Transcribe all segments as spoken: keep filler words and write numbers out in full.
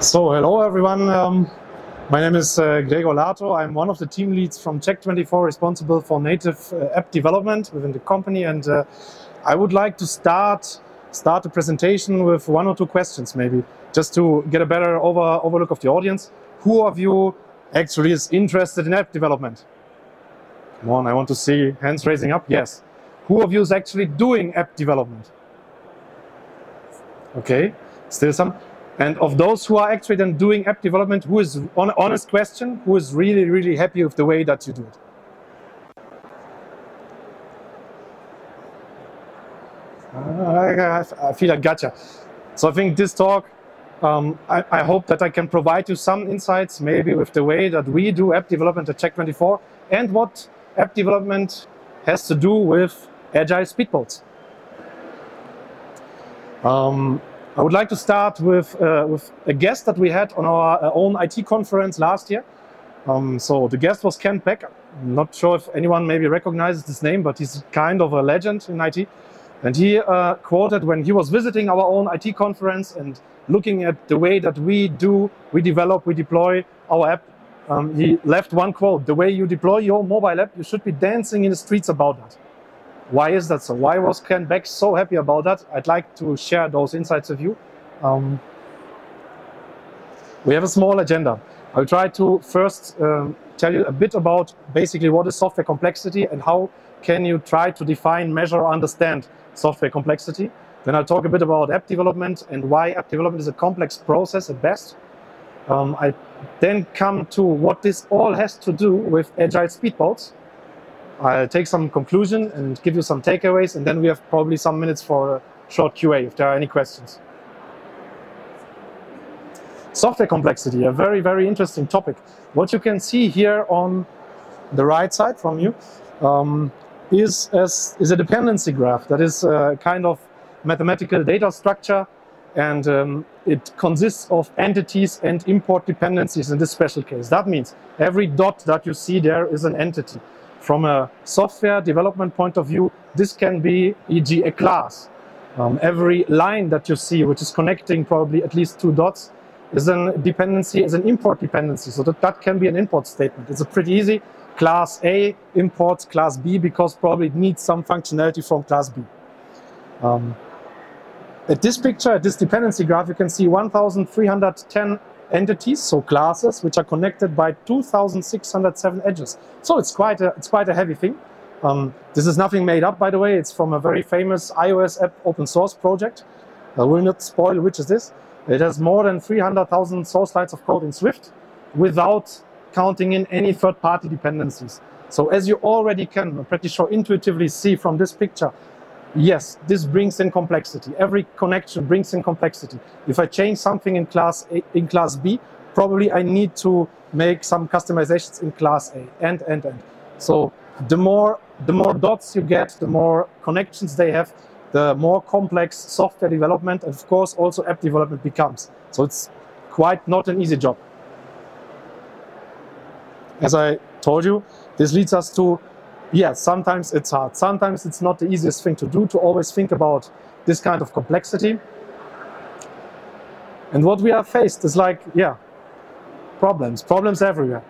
So hello everyone, um, my name is uh, Gregor Lato. I'm one of the team leads from Check twenty-four responsible for native uh, app development within the company, and uh, I would like to start start the presentation with one or two questions maybe, just to get a better over, overlook of the audience. Who of you actually is interested in app development? Come on, I want to see hands raising up. Yes. Who of you is actually doing app development? Okay, still some. And of those who are actually then doing app development, who is, on honest question, who is really, really happy with the way that you do it? I, I feel I gotcha. So I think this talk, um, I, I hope that I can provide you some insights, maybe with the way that we do app development at Check twenty-four and what app development has to do with agile speedboats. Um, I would like to start with, uh, with a guest that we had on our uh, own I T conference last year. Um, so the guest was Kent Beck. I'm not sure if anyone maybe recognizes this name, but he's kind of a legend in I T. And he uh, quoted when he was visiting our own I T conference and looking at the way that we do, we develop, we deploy our app. Um, he left one quote: the way you deploy your mobile app, you should be dancing in the streets about that. Why is that so? Why was Kent Beck so happy about that? I'd like to share those insights with you. Um, we have a small agenda. I'll try to first um, tell you a bit about basically what is software complexity and how can you try to define, measure, or understand software complexity. Then I'll talk a bit about app development and why app development is a complex process at best. Um, I then come to what this all has to do with agile speedboats. I'll take some conclusion and give you some takeaways, and then we have probably some minutes for a short Q A if there are any questions. Software complexity, a very, very interesting topic. What you can see here on the right side from you um, is, as, is a dependency graph that is a kind of mathematical data structure, and um, it consists of entities and import dependencies in this special case. That means every dot that you see there is an entity. From a software development point of view, this can be, for example, a class. Um, every line that you see, which is connecting probably at least two dots, is a dependency, is an import dependency. So that, that can be an import statement. It's a pretty easy. Class A imports class B because probably it needs some functionality from class B. Um, at this picture, at this dependency graph, you can see one thousand three hundred ten entities, so classes, which are connected by two thousand six hundred seven edges. So it's quite a, it's quite a heavy thing. Um, this is nothing made up, by the way. It's from a very famous iOS app open source project. I will not spoil which is this. It has more than three hundred thousand source lines of code in Swift without counting in any third-party dependencies. So as you already can, I'm pretty sure, intuitively see from this picture, yes, this brings in complexity. Every connection brings in complexity. If I change something in class A, in class B, probably I need to make some customizations in class A, and, and, and. So the more, the more dots you get, the more connections they have, the more complex software development, and of course also app development becomes. So it's quite not an easy job. As I told you, this leads us to, yeah, sometimes it's hard. Sometimes it's not the easiest thing to do, to always think about this kind of complexity. And what we are faced is like, yeah, problems, problems everywhere.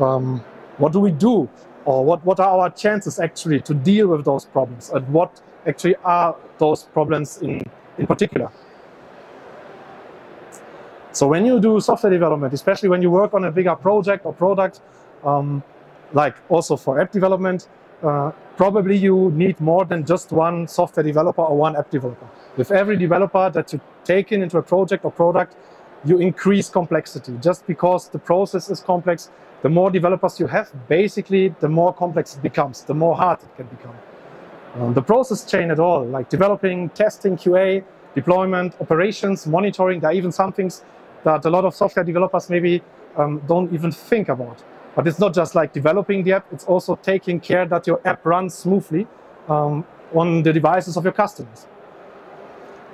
Um, what do we do? Or what, what are our chances actually to deal with those problems? And what actually are those problems in, in particular? So when you do software development, especially when you work on a bigger project or product, um, like also for app development, Uh, probably you need more than just one software developer or one app developer. With every developer that you take in into a project or product, you increase complexity. Just because the process is complex, the more developers you have, basically, the more complex it becomes, the more hard it can become. Um, the process chain at all, like developing, testing, Q A, deployment, operations, monitoring, there are even some things that a lot of software developers maybe um, don't even think about. But it's not just like developing the app, it's also taking care that your app runs smoothly um, on the devices of your customers.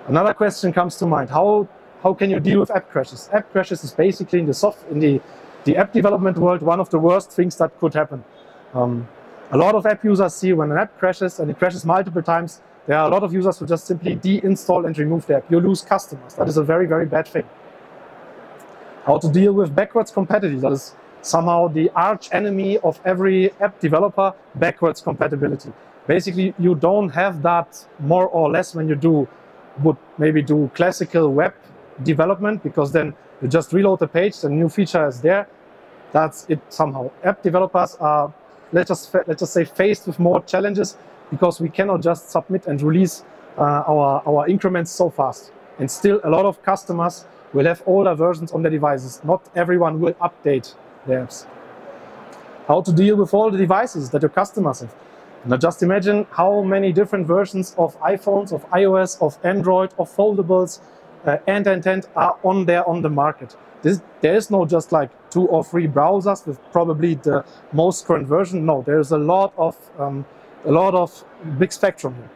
Another question comes to mind, how, how can you deal with app crashes? App crashes is basically in the, soft, in the, the app development world one of the worst things that could happen. Um, a lot of app users see when an app crashes, and it crashes multiple times, there are a lot of users who just simply deinstall and remove the app. You lose customers, that is a very, very bad thing. how to deal with backwards compatibility. That is somehow the arch enemy of every app developer, backwards compatibility. Basically, you don't have that more or less when you do would maybe do classical web development, because then you just reload the page, the new feature is there. That's it somehow. App developers are, let's just, let's just say, faced with more challenges, because we cannot just submit and release uh, our, our increments so fast. And still a lot of customers will have older versions on their devices. Not everyone will update their apps. How to deal with all the devices that your customers have. Now just imagine how many different versions of iPhones, of iOS, of Android, of foldables, uh, and and and are on there on the market. This, there is no just like two or three browsers with probably the most current version. No, there is a lot of um, a lot of big spectrum here.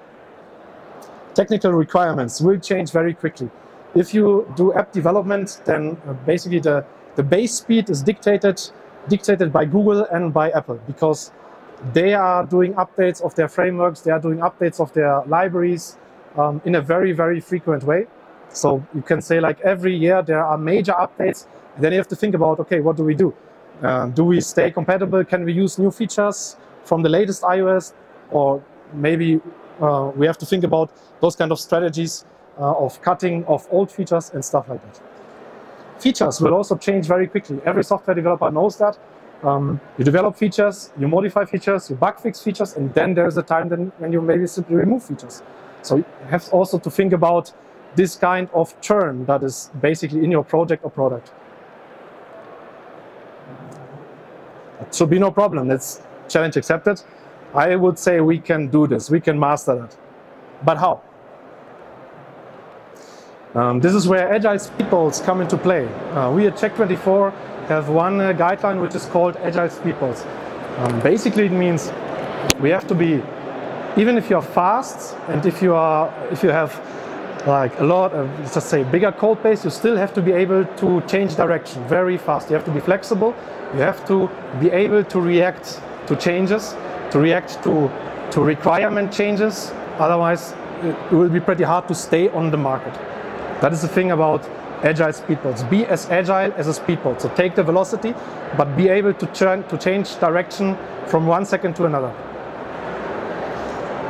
Technical requirements will change very quickly. If you do app development, then uh, basically the the base speed is dictated dictated by Google and by Apple, because they are doing updates of their frameworks. They are doing updates of their libraries um, in a very very frequent way. So you can say like every year there are major updates, and then you have to think about, okay, what do we do? Uh, do we stay compatible? Can we use new features from the latest iOS? Or maybe uh, we have to think about those kind of strategies uh, of cutting of old features and stuff like that. Features will also change very quickly. Every software developer knows that. Um, you develop features, you modify features, you bug fix features, and then there's a time then when you maybe simply remove features. So you have also to think about this kind of churn that is basically in your project or product. It should be no problem. That's challenge accepted. I would say we can do this. We can master that. But how? Um, this is where agile speedballs come into play. Uh, we at Check twenty-four have one uh, guideline which is called agile speedballs. Um, basically, it means we have to be, even if you're fast and if you are, if you have like a lot of, let's just say, bigger code base, you still have to be able to change direction very fast. You have to be flexible. You have to be able to react to changes, to react to, to requirement changes. Otherwise, it will be pretty hard to stay on the market. That is the thing about agile speedboats. Be as agile as a speedboat. So take the velocity, but be able to, turn, to change direction from one second to another.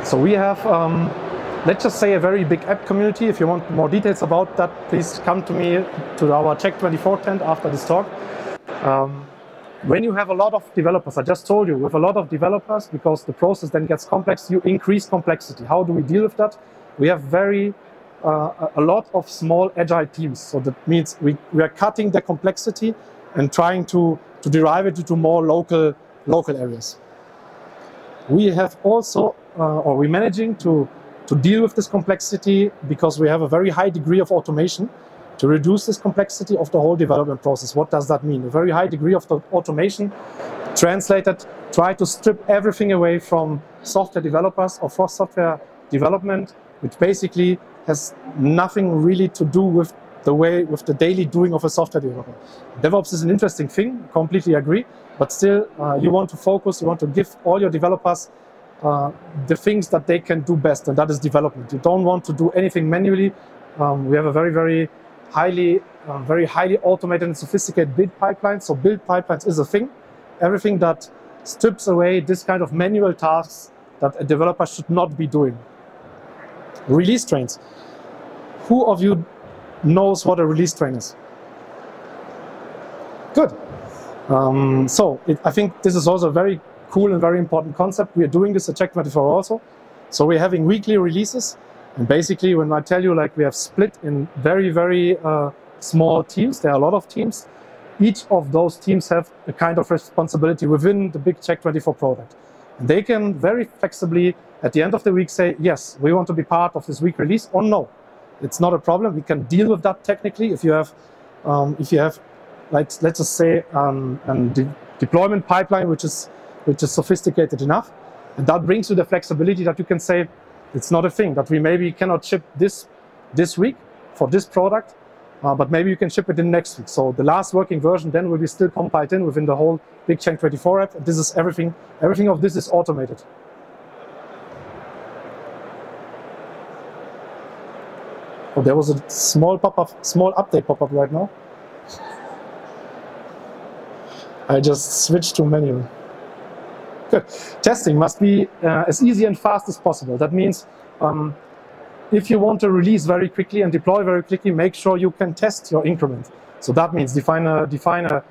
So we have... Um, Let's just say a very big app community. If you want more details about that, please come to me to our Check twenty-four tent after this talk. Um, when you have a lot of developers, I just told you, with a lot of developers, because the process then gets complex, you increase complexity. How do we deal with that? We have very uh, a lot of small agile teams. So that means we, we are cutting the complexity and trying to, to derive it to more local, local areas. We have also, uh, or we're managing to to deal with this complexity because we have a very high degree of automation to reduce this complexity of the whole development process. What does that mean? A very high degree of the automation translated, try to strip everything away from software developers or for software development, which basically has nothing really to do with the way, with the daily doing of a software developer. DevOps is an interesting thing, completely agree, but still uh, you want to focus, you want to give all your developers Uh, the things that they can do best, and that is development. You don't want to do anything manually. Um, we have a very, very highly, uh, very highly automated and sophisticated build pipeline. So build pipelines is a thing. Everything that strips away this kind of manual tasks that a developer should not be doing. Release trains. Who of you knows what a release train is? Good. Um, so it, I think this is also very cool and very important concept. We are doing this at Check twenty-four also. So we're having weekly releases. And basically, when I tell you, like, we have split in very, very uh, small teams, there are a lot of teams. Each of those teams have a kind of responsibility within the big Check twenty-four product. And they can very flexibly, at the end of the week, say, yes, we want to be part of this week release, or no. It's not a problem. We can deal with that technically. If you have, um, if you have, let's, let's just say, um, a de deployment pipeline, which is which is sophisticated enough. And that brings you the flexibility that you can say, it's not a thing that we maybe cannot ship this, this week for this product, uh, but maybe you can ship it in next week. So the last working version then will be still compiled in within the whole big Check twenty-four app. And this is everything, everything of this is automated. Oh, there was a small pop-up, small update pop-up right now. I just switched to manual. Good. Testing must be uh, as easy and fast as possible. That means um, if you want to release very quickly and deploy very quickly, make sure you can test your increment. So that means define a, define a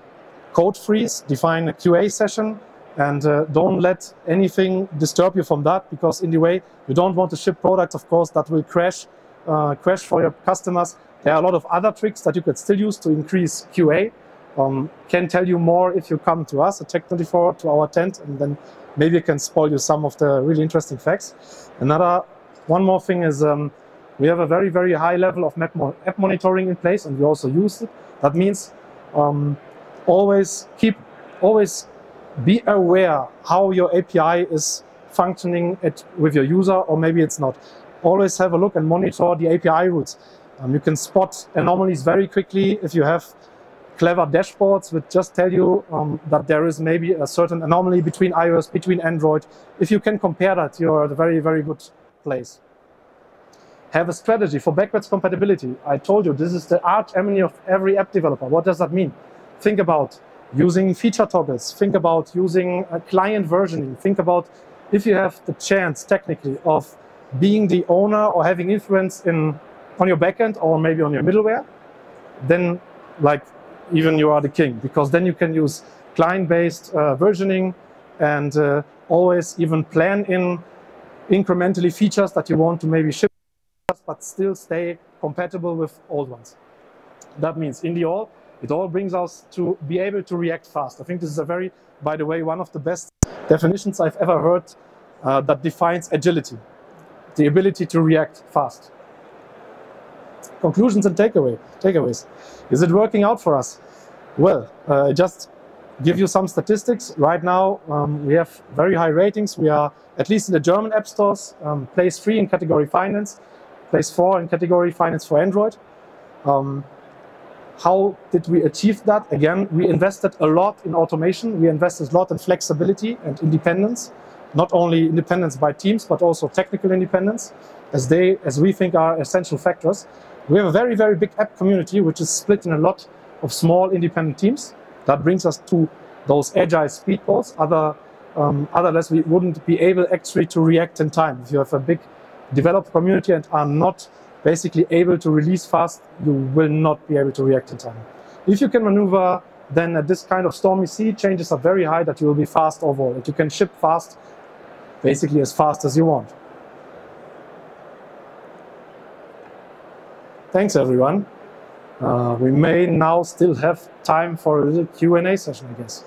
code freeze, define a Q A session, and uh, don't let anything disturb you from that, because in the way you don't want to ship products, of course, that will crash, uh, crash for your customers. There are a lot of other tricks that you could still use to increase Q A. Um, can tell you more if you come to us at Check twenty-four to our tent, and then maybe I can spoil you some of the really interesting facts. Another, one more thing is um, we have a very, very high level of map mo app monitoring in place, and we also use it. That means um, always keep, always be aware how your A P I is functioning at, with your user, or maybe it's not. Always have a look and monitor the A P I routes. Um, you can spot anomalies very quickly if you have clever dashboards which just tell you um, that there is maybe a certain anomaly between iOS, between Android. If you can compare that, you are at a very, very good place. Have a strategy for backwards compatibility. I told you, this is the arch enemy of every app developer. What does that mean? Think about using feature toggles. Think about using a client versioning. Think about if you have the chance, technically, of being the owner or having influence in, on your backend or maybe on your middleware, then like, even you are the king, because then you can use client-based uh, versioning and uh, always even plan in incrementally features that you want to maybe ship, but still stay compatible with old ones. That means in the all, it all brings us to be able to react fast. I think this is a very, by the way, one of the best definitions I've ever heard uh, that defines agility, the ability to react fast. Conclusions and takeaway, takeaways. Is it working out for us? Well, uh, just give you some statistics. Right now, um, we have very high ratings. We are, at least in the German app stores, um, place three in category finance, place four in category finance for Android. Um, how did we achieve that? Again, we invested a lot in automation. We invested a lot in flexibility and independence, not only independence by teams, but also technical independence, as they, as we think are essential factors. We have a very, very big app community, which is split in a lot of small independent teams. That brings us to those agile speedballs. Other, um, otherwise, we wouldn't be able actually to react in time. If you have a big developer community and are not basically able to release fast, you will not be able to react in time. If you can maneuver, then at this kind of stormy sea, changes are very high that you will be fast overall. That you can ship fast, basically as fast as you want. Thanks, everyone. Uh, we may now still have time for a little Q and A session, I guess.